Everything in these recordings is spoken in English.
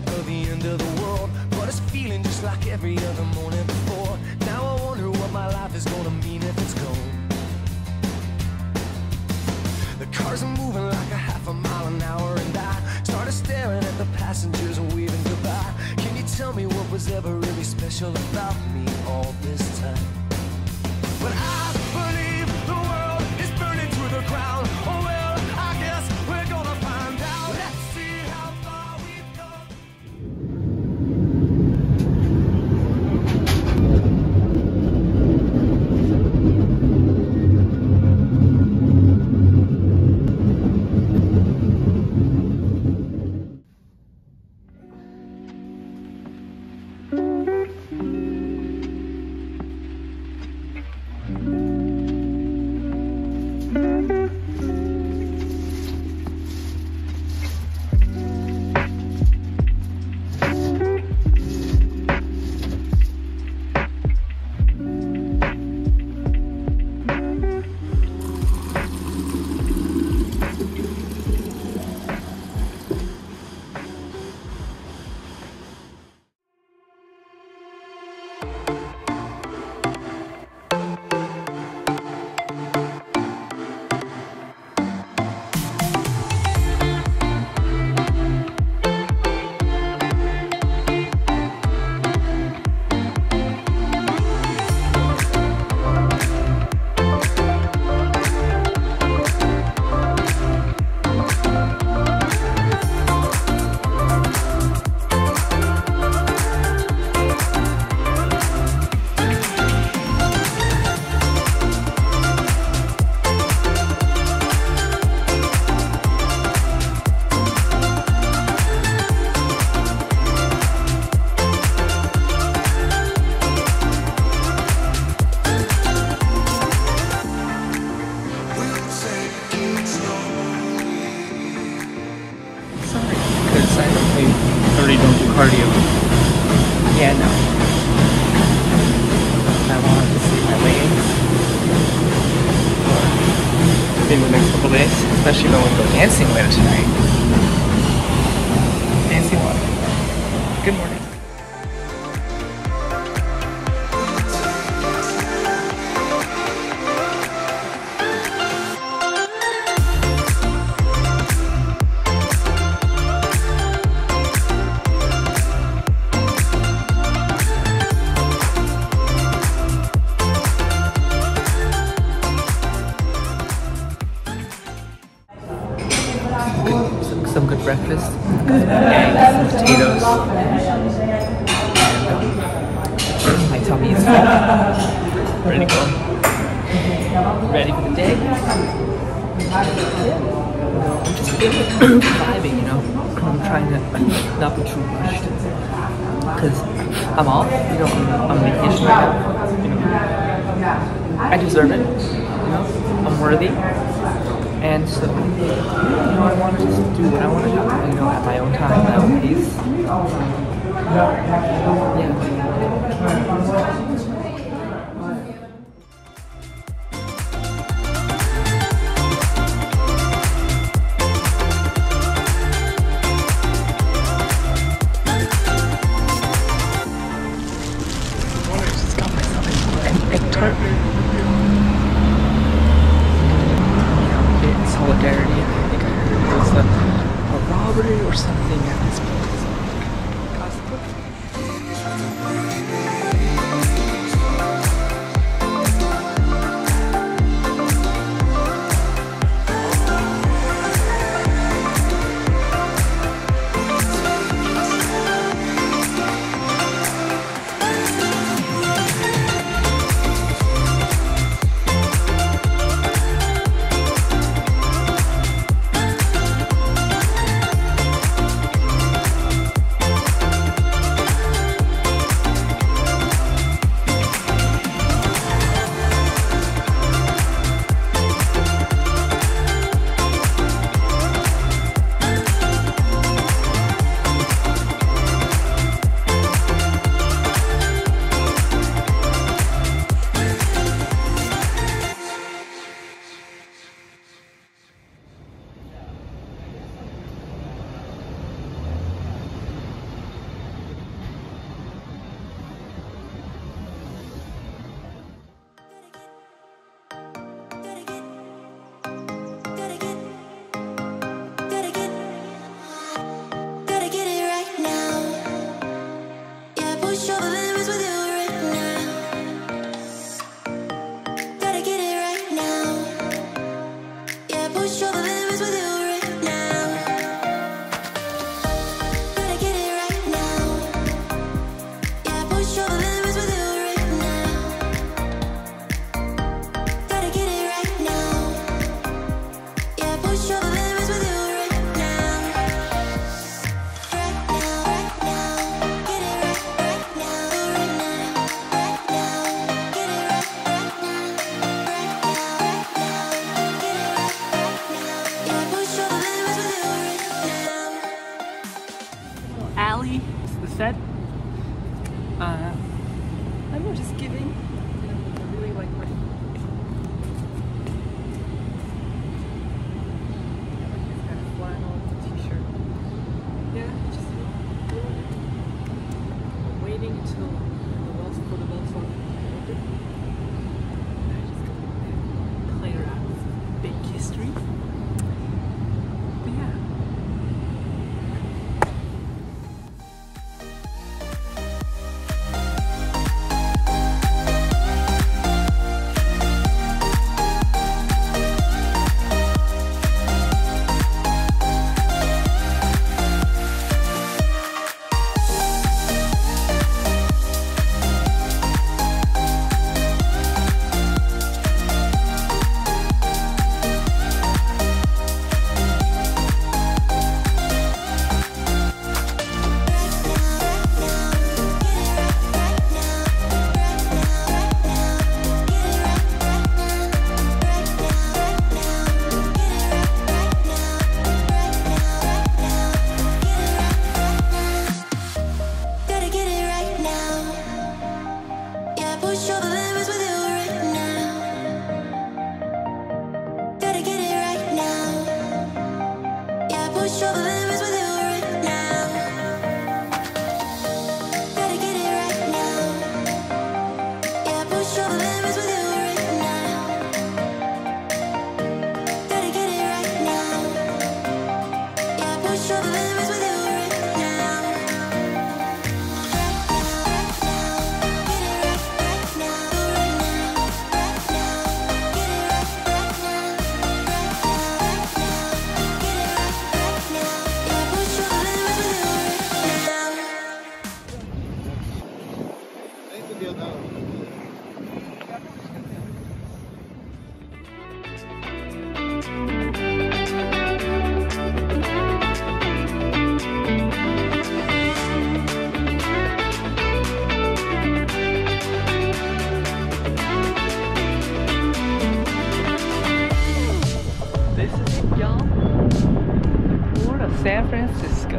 part of the end of the world, but it's feeling just like every other morning before. Now I wonder what my life is gonna mean if it's gone. The cars are moving like a half a mile an hour, and I started staring at the passengers and waving goodbye. Can you tell me what was ever really special about me all this time? But I believe the world is burning to the ground. Oh well, I guess we're gonna find out. Let's see how far we've cardio. Yeah, no. I wanted to see my legs. In the next couple days, especially when we go dancing later tonight. Dancing water. Good morning. Some good breakfast, eggs, potatoes, and my tummy is full. Ready to go. Ready for the day. I'm just vibing, you know. I'm trying to not be too rushed, because I'm off, you know, I'm on vacation right now, you know. I deserve it, you know, I'm worthy. And so, you know, I want to just do what I want to do, you know, at my own time, my own pace. Yeah. Or something at this place. San Francisco.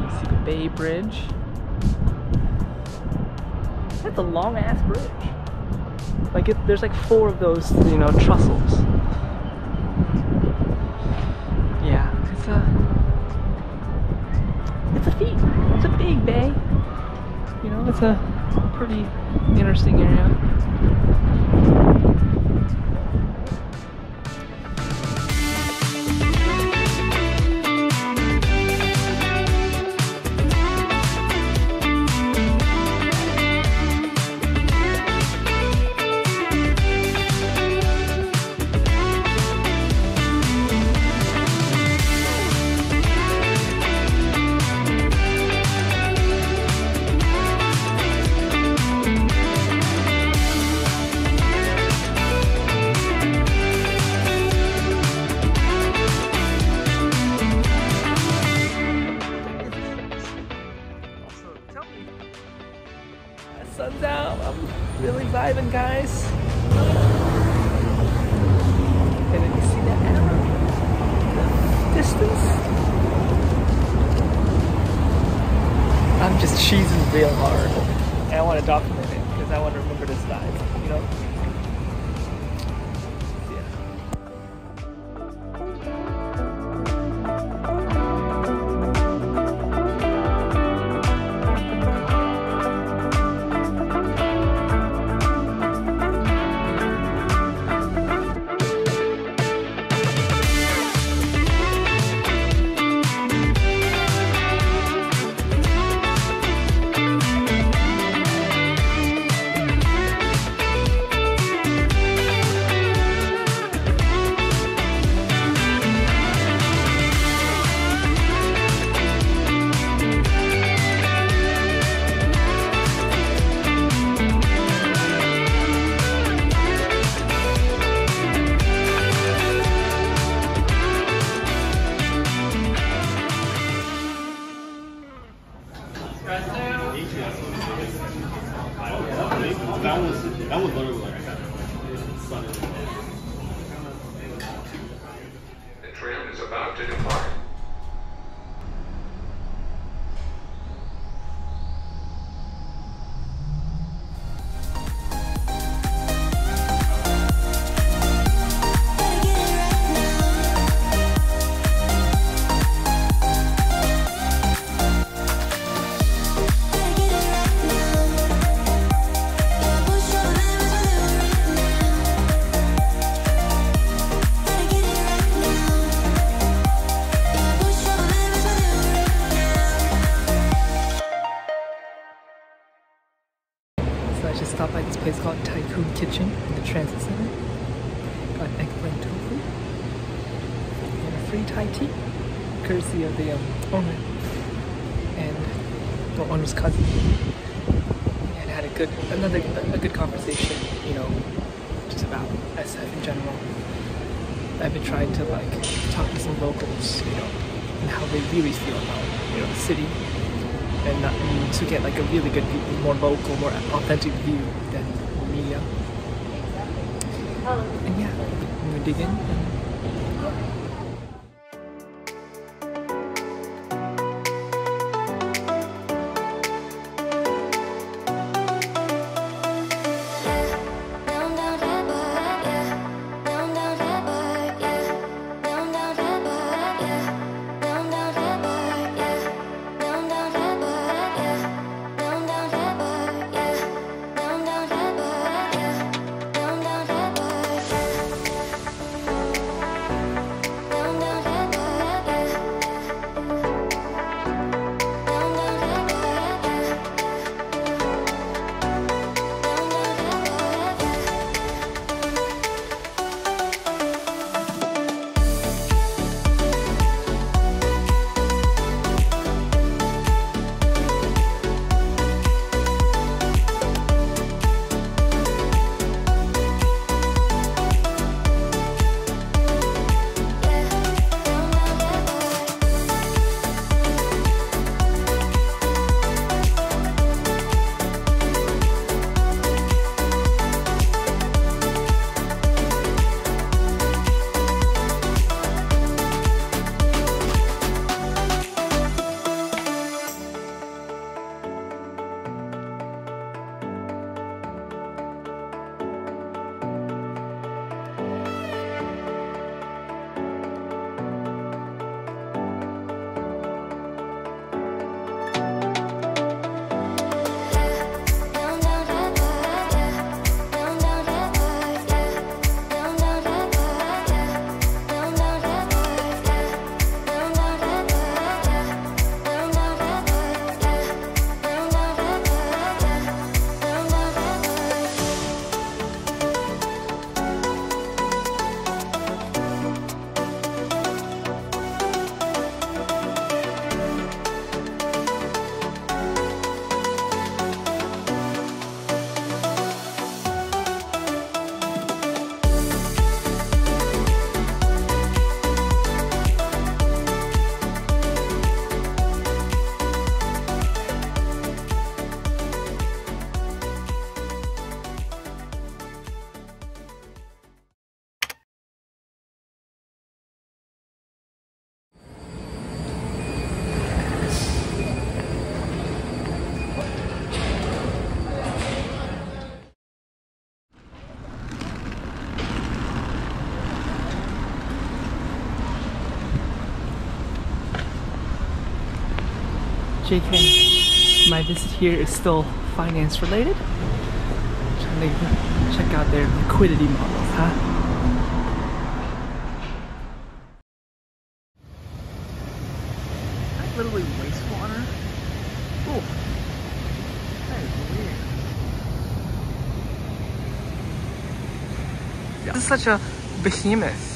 You see the Bay Bridge. That's a long ass bridge. Like there's like four of those, you know, trestles. Yeah, it's a big bay. You know, it's a pretty interesting area. Sun's out. I'm really vibing, guys. And then you see that arrow? Distance? I'm just cheesing real hard. And I want to document it because I want to remember this vibe, you know? That was literally like the train is about to depart. I just stopped by this place called Tycoon Kitchen in the transit center. Got eggplant tofu and a free Thai tea, courtesy of the owner and the owner's cousin. And had a good conversation, you know, just about SF in general. I've been trying to like talk to some locals, you know, and how they really feel about, you know, the city. And to get like a really good, more local, more authentic view than media. And yeah, I'm gonna dig in. JK. My visit here is still finance related. I'm trying to check out their liquidity models, huh? Literally wasteful on her. Ooh. That is weird. Yeah. This is such a behemoth.